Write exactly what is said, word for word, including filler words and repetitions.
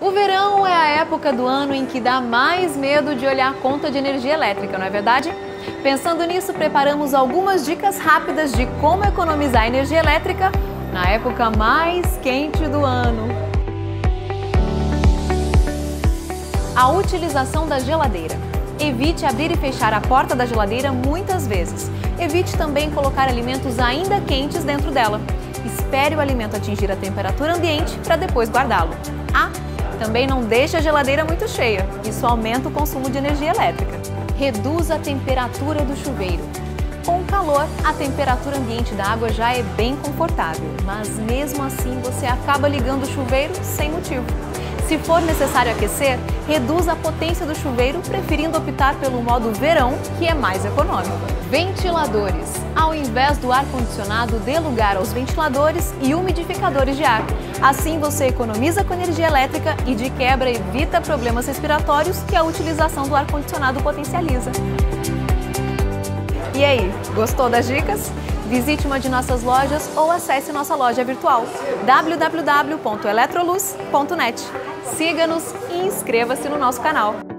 O verão é a época do ano em que dá mais medo de olhar a conta de energia elétrica, não é verdade? Pensando nisso, preparamos algumas dicas rápidas de como economizar energia elétrica na época mais quente do ano. A utilização da geladeira. Evite abrir e fechar a porta da geladeira muitas vezes. Evite também colocar alimentos ainda quentes dentro dela. Espere o alimento atingir a temperatura ambiente para depois guardá-lo. Ah, também não deixe a geladeira muito cheia, isso aumenta o consumo de energia elétrica. Reduza a temperatura do chuveiro. Com o calor, a temperatura ambiente da água já é bem confortável, mas mesmo assim você acaba ligando o chuveiro sem motivo. Se for necessário aquecer, reduza a potência do chuveiro, preferindo optar pelo modo verão, que é mais econômico. Ventiladores. Ao invés do ar-condicionado, dê lugar aos ventiladores e umidificadores de ar. Assim você economiza com energia elétrica e, de quebra, evita problemas respiratórios que a utilização do ar-condicionado potencializa. E aí, gostou das dicas? Visite uma de nossas lojas ou acesse nossa loja virtual w w w ponto eletroluz ponto net. Siga-nos e inscreva-se no nosso canal.